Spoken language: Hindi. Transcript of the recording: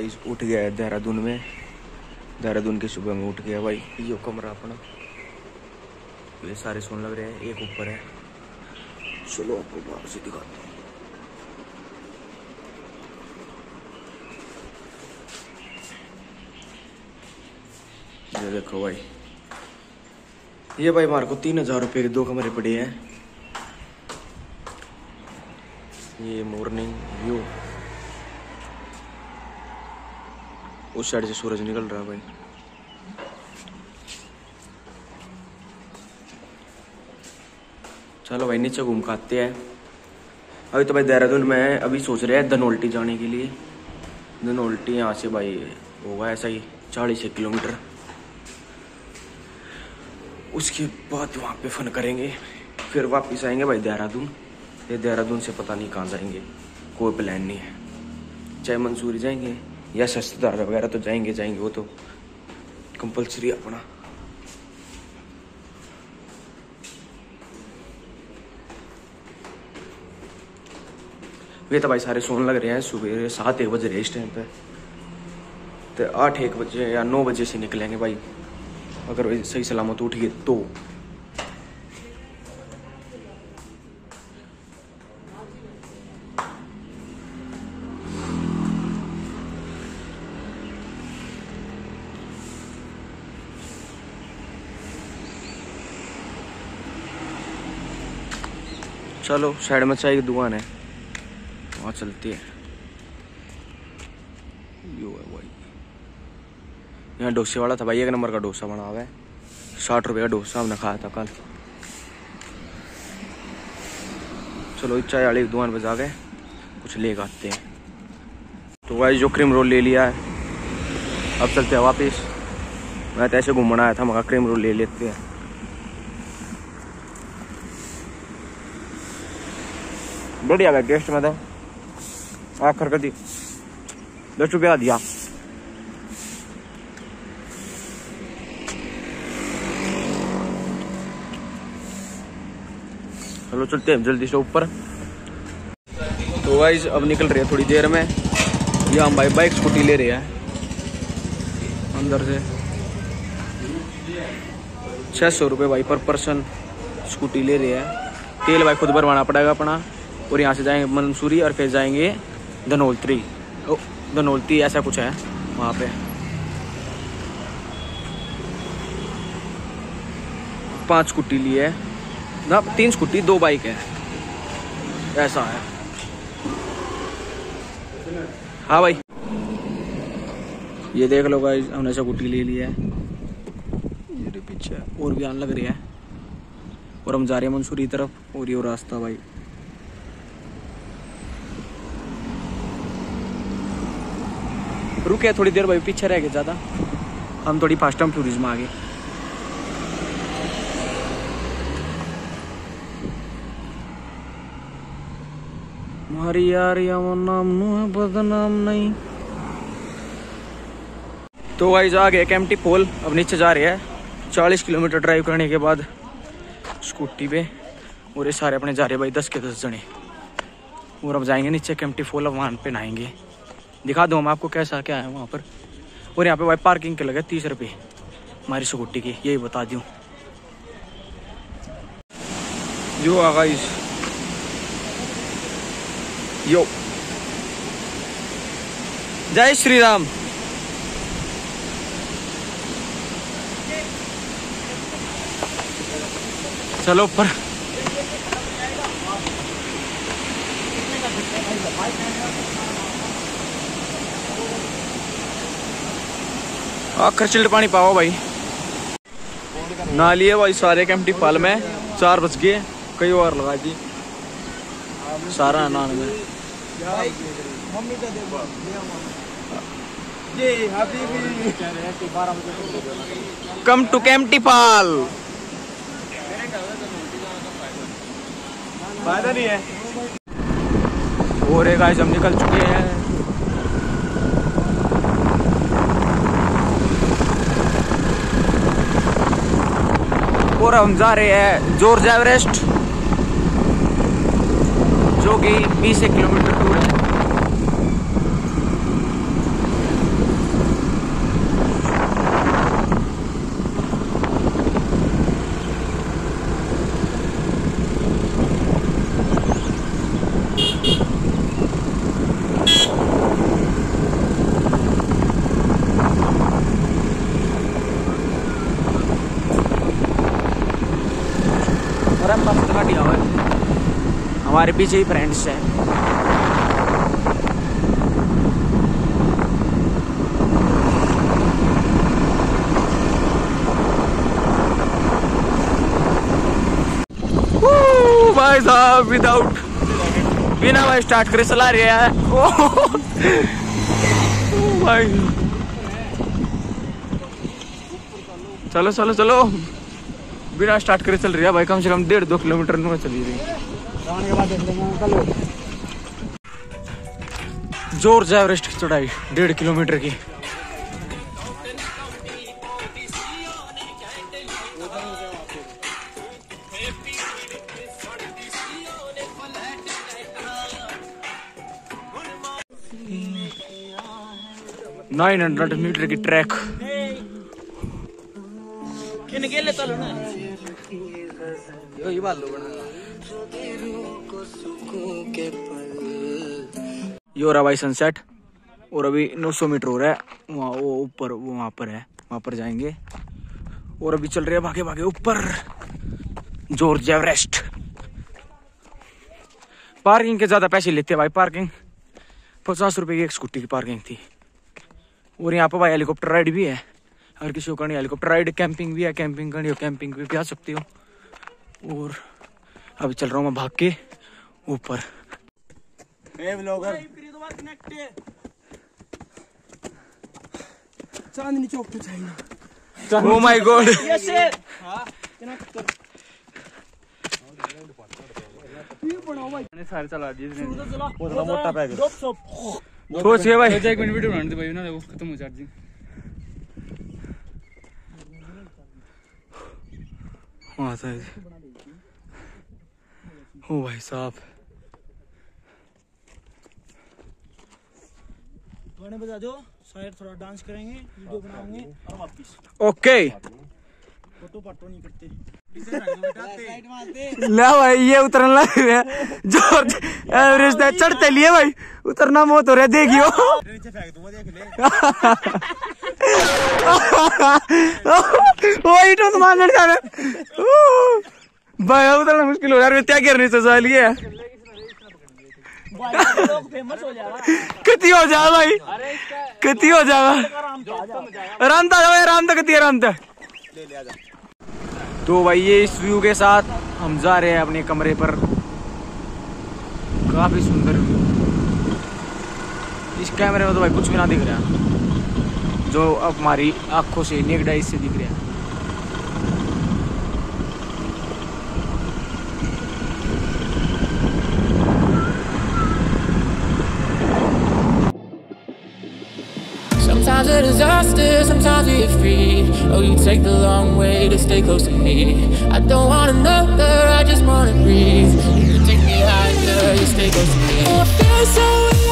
गाइस उठ गया है देहरादून में, देहरादून के सुबह में उठ गया भाई। ये कमरा अपना, ये सारे सोने लग रहे हैं, एक ऊपर है। चलो आपको बाहर से दिखाता हूँ। ये देखो भाई, ये भाई मार को 3000 रुपये के 2 कमरे पड़े हैं। ये मॉर्निंग व्यू, उस साइड से सूरज निकल रहा है भाई। चलो भाई नीचे घूम के आते हैं। अभी तो भाई देहरादून में अभी सोच रहे हैं धनोल्टी जाने के लिए। धनोल्टी यहाँ से भाई होगा ऐसा ही 40 किलोमीटर। उसके बाद वहाँ पे फ़न करेंगे, फिर वापस आएंगे भाई देहरादून। ये देहरादून से पता नहीं कहाँ जाएंगे, कोई प्लान नहीं है। चाहे मंसूरी जाएंगे या सस्ताधारा वगैरह तो जाएंगे, वो तो कंपलसरी अपना। ये तो भाई सारे सोने लग रहे हैं। सुबह 7-1 बज रहे इस टाइम पे, तो 8-1 बजे या 9 बजे से निकलेंगे भाई, अगर सही सलामत उठिए तो। चलो साइड में चाय की दुकान है, वहाँ चलती है। यो है भाई, यहाँ डोसे वाला था भाई, 1 नंबर का डोसा बना हुआ है। 60 रुपये का डोसा हमने खाया था कल। चलो चाय वाली दुकान पर जाके कुछ ले आते हैं। तो भाई जो क्रीम रोल ले लिया है, अब चलते हैं वापस। मैं तो ऐसे घूमना आया था, मगर क्रीम रोल ले लेते हैं। बढ़िया गया टेस्ट में था, आखिर कर दी 10 रुपया दिया। चलो चलते हैं जल्दी से ऊपर। तो गाइस अब निकल रहे हैं थोड़ी देर में। ये हम भाई बाइक स्कूटी ले रहे हैं अंदर से। 600 रुपये भाई पर पर्सन स्कूटी ले रहे हैं। तेल भाई खुद भरवाना पड़ेगा अपना। और यहाँ से जाएंगे मंसूरी और फिर जाएंगे धनोल्टी। ओ धनोल्टी ऐसा कुछ है वहाँ पे। 5 स्कूटी लिए है ना, 3 स्कूटी 2 बाइक है, ऐसा है। हाँ भाई ये देख लो भाई, हमने स्कूटी ले लिया है। ये पीछे और भी आन लग रही है, और हम जा रहे हैं मंसूरी तरफ। और ये रास्ता भाई, रुके थोड़ी देर भाई, पीछे रह गए ज़्यादा हम। थोड़ी फास्ट टाइम टूरिज्म आ गए। हमारी यार यहाँ नाम नू है, बदनाम नहीं। तो गाइस आ गए केम्प्टी फॉल, अब नीचे जा रहे हैं। 40 किलोमीटर ड्राइव करने के बाद स्कूटी पे, और ये सारे अपने जा रहे हैं भाई 10 के 10 जने। और अब जाएंगे नीचे केम्प्टी फॉल, अब वहाँ पे नहाएंगे। दिखा दूँ हम आपको कैसा क्या है वहाँ पर। और यहाँ पे भाई पार्किंग के लगे 30 रुपये हमारी स्कूटी की, यही बता दूँ। जो आ गाइस यो, जय श्री राम। चलो ऊपर। आखिर चिल्ड पानी पाओ भाई, ना लिए भाई सारे केम्प्टी फॉल में। 4 बज गए, कई बार लगा दी सारा नान में। Come to Kempty fall. फायदा नहीं है। और एक आज हम निकल चुके हैं। और हम जा रहे हैं जॉर्ज एवरेस्ट, जो कि 20 किलोमीटर दूर है। हमारे पीछे ही फ्रेंड्स हैं। भाई साहब विदाउट बिना भाई स्टार्ट करे चला रहा है। भाई चलो चलो चलो बिना स्टार्ट करे चल रही है भाई, कम से कम 1.5-2 किलोमीटर में चली रही। जॉर्ज एवरेस्ट की चढ़ाई 1.5 किलोमीटर की। नाइन 900 मीटर की ट्रैक। यो रहा भाई सनसेट, और अभी 900 मीटर हो रहा है वहाँ, वो ऊपर वो वहाँ पर है, वहाँ पर जाएंगे। और अभी चल रहे हैं भागे भागे ऊपर जॉर्ज एवरेस्ट। पार्किंग के ज्यादा पैसे लेते हैं भाई, पार्किंग 50 रुपए की एक स्कूटी की पार्किंग थी। और यहाँ पर भाई हेलीकॉप्टर राइड भी है, अगर किसी को करनी हेलीकॉप्टर राइड। कैंपिंग भी है, कैंपिंग करनी हो कैंपिंग भी आ सकती हो। और अभी चल रहा हूँ मैं भाग के ऊपर। चांदनी चौक तो चाहिए। ओह माय गॉड, सारे चला दिए मोटा पैकेट। सोच गए भाई, एक मिनट वीडियो बनाने दे भाई ना, वो खत्म हो चार्जिंग। वहाँ साहब, ओ भाई साहब गाने बजा दो, शायद थोड़ा डांस करेंगे, वीडियो बनाएंगे और वापस। ओके फोटो पाटो नहीं करते। ले भाई ये उतरने लग रहे हैं जॉर्ज एवरेस्ट, चढ़ते लिए भाई उतरना मौत हो रहा है। देखियो भाई उतरना मुश्किल हो रहा है, क्या करने से सवाल ये कती हो जा भाई, कती हो जा रामता कती है रामता। तो भाई ये इस व्यू के साथ हम जा रहे हैं अपने कमरे पर। काफी सुंदर व्यू, इस कैमरे में तो भाई कुछ भी ना दिख रहा है, जो अब हमारी आंखों से नेक डाइज से दिख रहा है। Sometimes a disaster, sometimes we are free. Oh, you take the long way to stay close to me. I don't want another, I just wanna breathe. You take me higher, you stay close to me. Oh, I feel so